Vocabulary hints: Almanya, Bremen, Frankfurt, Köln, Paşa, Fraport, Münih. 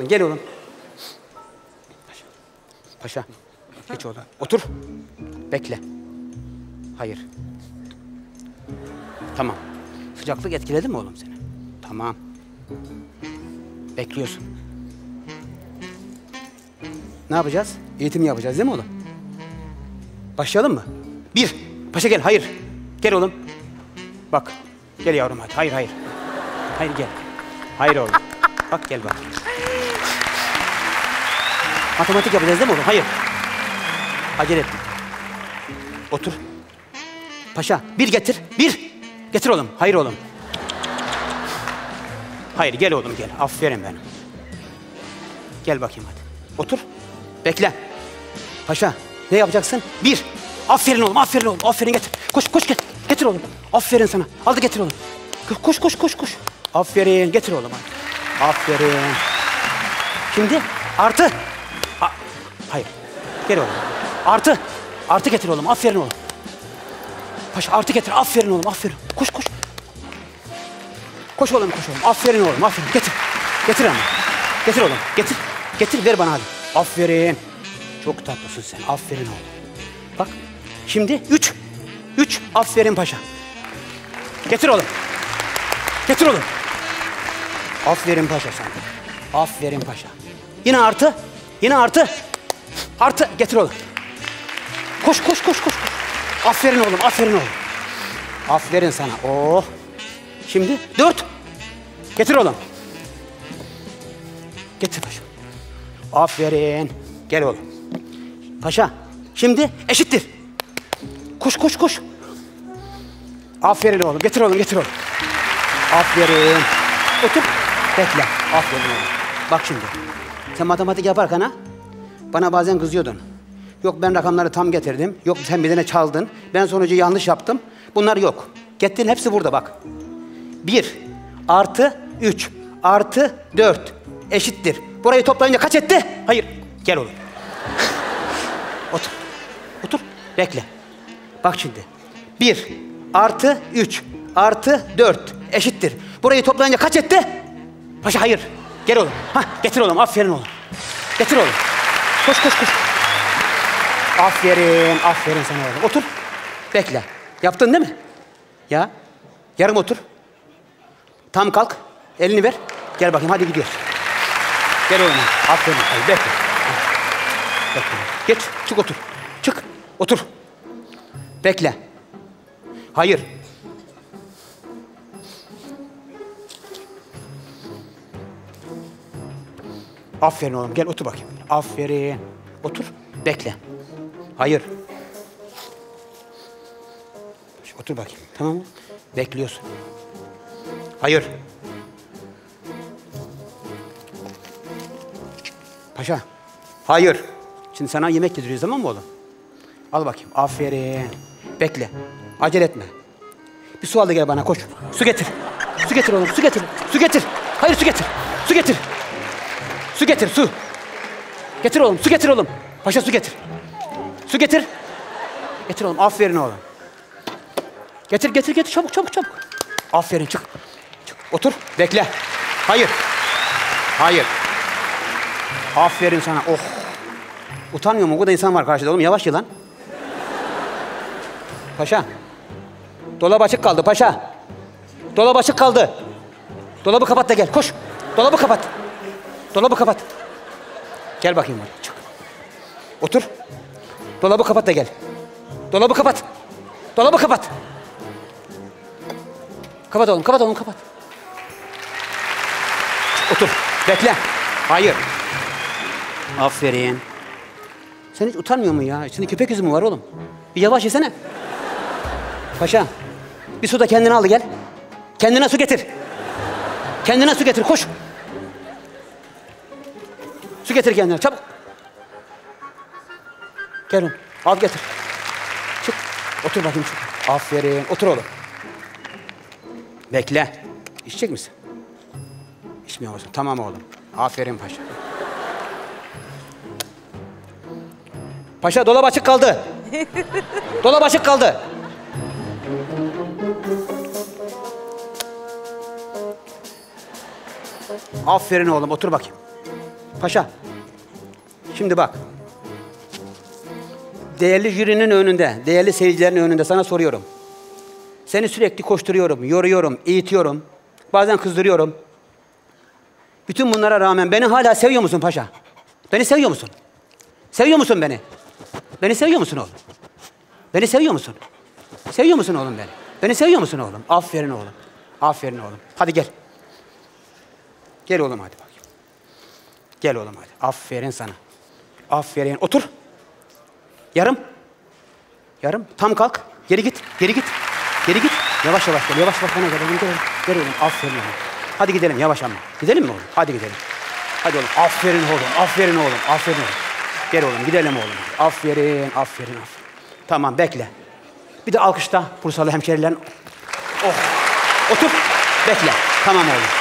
oradan. Gel oğlum. Paşa. Geç oğlum. Otur. Bekle. Hayır. Tamam. Sıcaklık etkiledi mi oğlum seni? Tamam. Bekliyorsun. Ne yapacağız? Eğitim yapacağız değil mi oğlum? Başlayalım mı? Bir. Paşa gel. Hayır. Gel oğlum. Bak. Gel yavrum hadi. Hayır hayır. Hayır gel. Hayır oğlum. Bak gel bak. Matematik yapacağız değil mi oğlum? Hayır. Acele etme. Otur. Paşa bir getir. Bir. Getir oğlum. Hayır oğlum. Hayır gel oğlum gel. Aferin benim. Gel bakayım hadi. Otur. Bekle. Paşa ne yapacaksın? Bir. Aferin oğlum. Aferin oğlum. Aferin getir. Koş koş getir. Getir oğlum. Aferin sana. Al da getir oğlum. Koş koş koş koş. Aferin. Getir oğlum hadi. Aferin. Şimdi artı. Hayır. Gel oğlum. Artı. Artı getir oğlum. Aferin oğlum. Paşa artı getir. Aferin oğlum. Aferin. Koş koş. Koş oğlum koş oğlum. Aferin oğlum. Aferin. Getir. Getir ama. Getir oğlum. Getir. Getir ver bana hadi. Aferin. Çok tatlısın sen. Aferin oğlum. Bak. Şimdi üç. Üç. Aferin paşa. Getir oğlum. Getir oğlum. Aferin paşa sana. Aferin paşa. Yine artı. Yine artı. Artı. Getir oğlum. Koş koş koş koş. Aferin oğlum. Aferin oğlum. Aferin sana. Oh. Şimdi dört. Getir oğlum. Getir paşa. Aferin. Gel oğlum. Paşa. Şimdi eşittir. Koş koş koş. Aferin oğlum. Getir oğlum. Getir oğlum. Aferin. Otur. Bekle. Aferin oğlum. Bak şimdi. Sen matematik yaparken ha? Bana bazen kızıyordun. Yok ben rakamları tam getirdim. Yok sen birine çaldın. Ben sonucu yanlış yaptım. Bunlar yok. Gettiğin hepsi burada bak. 1 artı 3 artı 4 eşittir. Burayı toplayınca kaç etti? Hayır. Gel oğlum. Otur. Otur. Bekle. Bak şimdi. 1 artı 3 artı 4 eşittir. Burayı toplayınca kaç etti? Paşa hayır. Gel oğlum. Hah, getir oğlum. Aferin oğlum. Getir oğlum. Koş koş koş. Aferin. Aferin sana oğlum. Otur. Bekle. Yaptın değil mi? Ya. Yarım otur. Tam kalk. Elini ver. Gel bakayım. Hadi gidiyoruz. Gel oğlum. Aferin. Hadi bekle. Bekle. Geç. Çık otur. Çık. Otur. Bekle. Hayır. Aferin oğlum. Gel otur bakayım. Aferin. Otur. Bekle. Hayır. Otur bakayım. Tamam mı? Bekliyorsun. Hayır. Paşa. Hayır. Şimdi sana yemek yediriyoruz tamam mı oğlum? Al bakayım. Aferin. Bekle. Acele etme. Bir su al da gel bana koş. Su getir. Su getir oğlum. Su getir. Su getir. Hayır su getir. Su getir. Su getir su. Getir oğlum. Su getir oğlum. Paşa su getir. Su getir. Getir oğlum. Aferin oğlum. Getir, getir, getir. Çabuk, çabuk, çabuk. Aferin. Çık. Çık. Otur. Bekle. Hayır. Hayır. Aferin sana. Oh. Utanmıyor mu? O da insan var karşıda oğlum. Yavaş yılan. Paşa. Dolap açık kaldı paşa. Dolap açık kaldı. Dolabı kapat da gel. Koş. Dolabı kapat. Dolabı kapat. Gel bakayım buraya. Çık. Otur. Dolabı kapat da gel. Dolabı kapat. Dolabı kapat. Kapat oğlum, kapat oğlum, kapat. Otur, bekle. Hayır. Aferin. Sen hiç utanmıyor musun ya? İçinde köpek yüzü mü var oğlum? Bir yavaş yesene. Paşa, bir su da kendine al gel. Kendine su getir. Kendine su getir, koş. Su getir kendine, çabuk. Gel oğlum, al getir. Çık, otur bakayım çık. Aferin, otur oğlum. Bekle. İçecek misin? İçmiyor musun? Tamam oğlum. Aferin paşa. Paşa dolap açık kaldı. Dolap açık kaldı. Aferin oğlum. Otur bakayım. Paşa, şimdi bak. Değerli jürinin önünde, değerli seyircilerin önünde sana soruyorum. Seni sürekli koşturuyorum, yoruyorum, eğitiyorum. Bazen kızdırıyorum. Bütün bunlara rağmen beni hala seviyor musun Paşa? Beni seviyor musun? Seviyor musun beni? Beni seviyor musun oğlum? Beni seviyor musun? Seviyor musun oğlum beni? Beni seviyor musun oğlum? Aferin oğlum. Aferin oğlum. Hadi gel. Gel oğlum hadi bakayım. Gel oğlum hadi. Aferin sana. Aferin. Otur. Yarım. Yarım. Tam kalk. Geri git. Geri git. Geri git. Yavaş yavaş gel. Yavaş yavaş bana gel. Gel oğlum. Aferin oğlum. Hadi gidelim yavaş ama. Gidelim mi oğlum? Hadi gidelim. Hadi oğlum. Aferin oğlum. Aferin oğlum. Aferin oğlum. Gel oğlum. Gidelim oğlum. Aferin. Aferin. Aferin. Tamam bekle. Bir de alkışla Bursalı hemşerilerin. Oh. Otur. Bekle. Tamam oğlum.